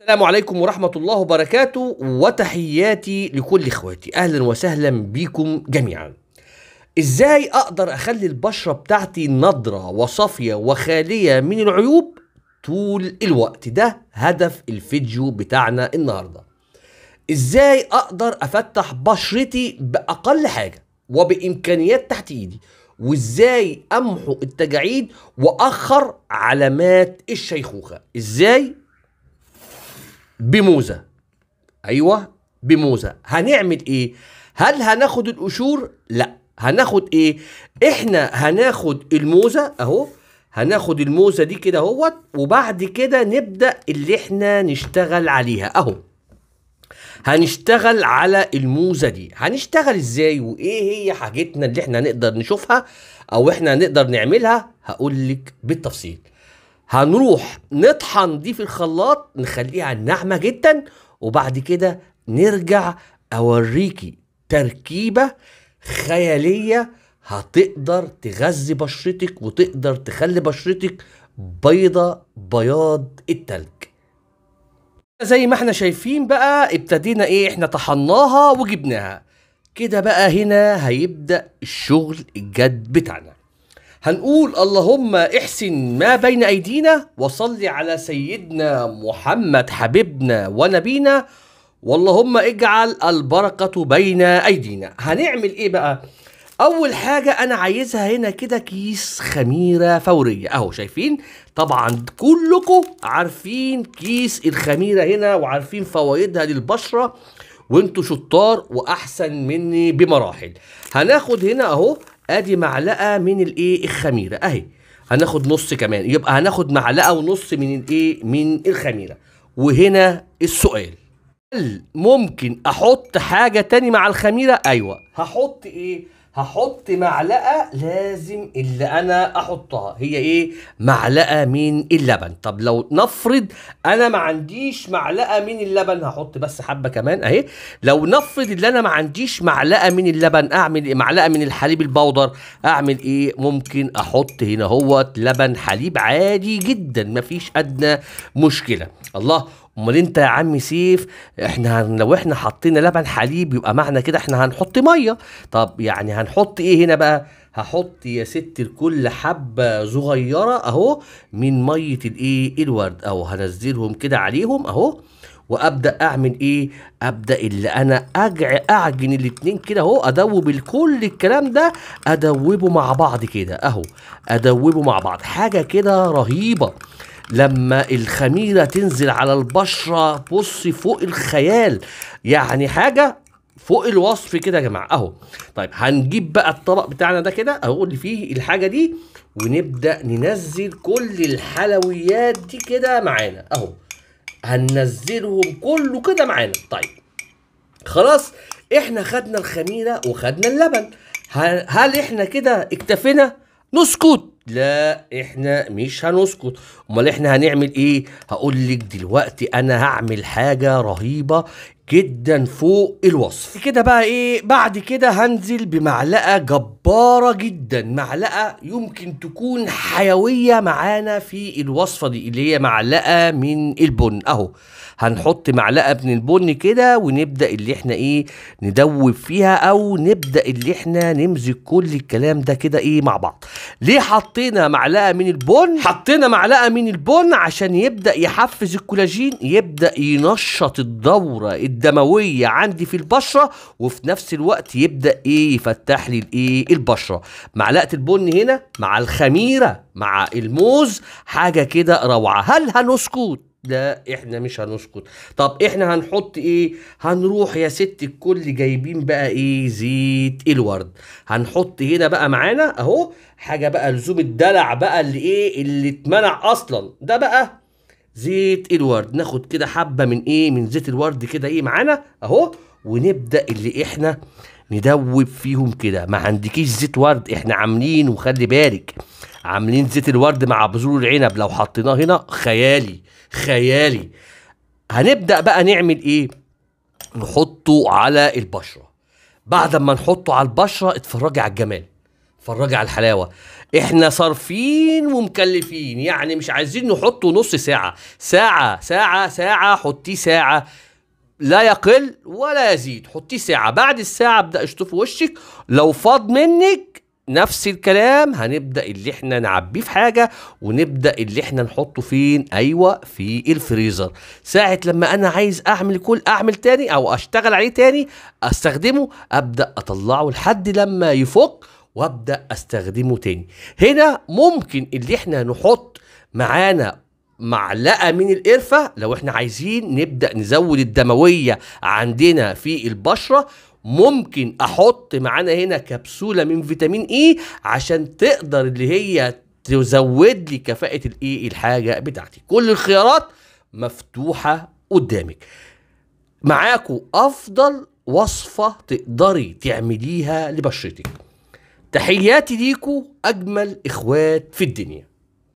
السلام عليكم ورحمة الله وبركاته، وتحياتي لكل اخواتي. اهلا وسهلا بكم جميعا. ازاي اقدر اخلي البشرة بتاعتي نضرة وصافية وخالية من العيوب طول الوقت؟ ده هدف الفيديو بتاعنا النهاردة. ازاي اقدر افتح بشرتي باقل حاجة وبامكانيات تحت ايدي، وازاي امحو التجاعيد واخر علامات الشيخوخة. ازاي؟ بموزة. ايوه بموزة. هنعمل ايه؟ هل هناخد القشور؟ لا. هناخد ايه؟ احنا هناخد الموزة اهو، هناخد الموزة دي كده اهوت، وبعد كده نبدأ اللي احنا نشتغل عليها اهو. هنشتغل على الموزة دي. هنشتغل ازاي وايه هي حاجتنا اللي احنا نقدر نشوفها او احنا نقدر نعملها؟ هقولك بالتفصيل. هنروح نطحن دي في الخلاط نخليها ناعمة جدا، وبعد كده نرجع اوريكي تركيبة خيالية هتقدر تغذي بشرتك وتقدر تخلي بشرتك بيضة بياض التلج. زي ما احنا شايفين بقى ابتدينا ايه، احنا طحناها وجبناها كده بقى. هنا هيبدأ الشغل الجد بتاعنا. هنقول اللهم احسن ما بين ايدينا وصلي على سيدنا محمد حبيبنا ونبينا، واللهم اجعل البركة بين ايدينا. هنعمل ايه بقى؟ اول حاجة انا عايزها هنا كده كيس خميرة فورية اهو، شايفين؟ طبعا كلكم عارفين كيس الخميرة هنا وعارفين فوائدها للبشرة، وانتوا شطار واحسن مني بمراحل. هناخد هنا اهو ادي معلقه من الايه، الخميره اهي. هناخد نص كمان، يبقى هناخد معلقه ونص من الايه، من الخميره. وهنا السؤال، هل ممكن احط حاجه تاني مع الخميره؟ ايوه. هحط ايه؟ هحط معلقه، لازم اللي انا احطها هي ايه، معلقه من اللبن. طب لو نفرض انا ما عنديش معلقه من اللبن، هحط بس حبه كمان اهي. لو نفرض اللي انا ما عنديش معلقه من اللبن، اعمل إيه؟ معلقه من الحليب البودر. اعمل ايه؟ ممكن احط هنا هوت لبن حليب عادي جدا، مفيش ادنى مشكله. الله، امال انت يا عم سيف، احنا لو احنا حطينا لبن حليب يبقى معنى كده احنا هنحط ميه. طب يعني هنحط ايه هنا بقى؟ هحط يا ستي لكل حبه صغيره اهو من ميه الايه، الورد اهو. هنزلهم كده عليهم اهو، وابدا اعمل ايه؟ ابدا اللي انا اعجن الاتنين كده اهو، ادوب الكل الكلام ده، ادوبه مع بعض كده اهو، ادوبه مع بعض. حاجه كده رهيبه لما الخميرة تنزل على البشرة، بصي فوق الخيال، يعني حاجة فوق الوصف كده يا جماعة اهو. طيب هنجيب بقى الطبق بتاعنا ده كده اهو اللي فيه الحاجة دي، ونبدأ ننزل كل الحلويات دي كده معانا اهو، هننزلهم كله كده معانا. طيب خلاص، احنا خدنا الخميرة وخدنا اللبن، هل احنا كده اكتفينا؟ نسكت؟ لا، احنا مش هنسكت. امال احنا هنعمل ايه؟ هقولك دلوقتي. انا هعمل حاجة رهيبة جدا فوق الوصف كده بقى. ايه بعد كده؟ هنزل بمعلقة جبارة جدا، معلقة يمكن تكون حيوية معانا في الوصفة دي، اللي هي معلقة من البن اهو. هنحط معلقة من البن كده، ونبدأ اللي احنا ايه، ندوب فيها او نبدأ اللي احنا نمزج كل الكلام ده كده ايه مع بعض. ليه حطينا معلقة من البن؟ حطينا معلقة من البن عشان يبدأ يحفز الكولاجين، يبدأ ينشط الدورة الدموية عندي في البشرة، وفي نفس الوقت يبدأ ايه، يفتح لي الايه، البشرة. معلقة البن هنا مع الخميرة مع الموز، حاجة كده روعة. هل هنسكت؟ لا، احنا مش هنسكت. طب احنا هنحط ايه؟ هنروح يا ست الكل جايبين بقى ايه، زيت الورد. هنحط هنا بقى معانا اهو حاجة بقى لزوم الدلع بقى، اللي ايه، اللي اتمنع اصلا ده بقى زيت الورد. ناخد كده حبة من ايه، من زيت الورد كده ايه معانا اهو، ونبدأ اللي احنا ندوب فيهم كده. ما عندكيش زيت ورد؟ احنا عاملين، وخلي بالك، عاملين زيت الورد مع بذور العنب، لو حطيناه هنا خيالي خيالي. هنبدأ بقى نعمل ايه؟ نحطه على البشرة. بعد ما نحطه على البشرة اتفرجي على الجمال، اتفرجي على الحلاوه. احنا صارفين ومكلفين، يعني مش عايزين نحطه نص ساعه، ساعه ساعه ساعه، حطيه ساعه لا يقل ولا يزيد، حطيه ساعه. بعد الساعه ابدا اشطفي وشك، لو فاض منك نفس الكلام، هنبدا اللي احنا نعبيه في حاجه ونبدا اللي احنا نحطه فين، ايوه في الفريزر. ساعه لما انا عايز اعمل كل اعمل تاني او اشتغل عليه تاني استخدمه، ابدا اطلعه لحد لما يفك وابدا استخدمه تاني. هنا ممكن اللي احنا نحط معانا معلقه من القرفه لو احنا عايزين نبدا نزود الدمويه عندنا في البشره. ممكن احط معانا هنا كبسوله من فيتامين اي عشان تقدر اللي هي تزود لي كفاءه الايه الحاجه بتاعتي. كل الخيارات مفتوحه قدامك. معاكم افضل وصفه تقدري تعمليها لبشرتك. تحياتي ليكوا، اجمل اخوات في الدنيا.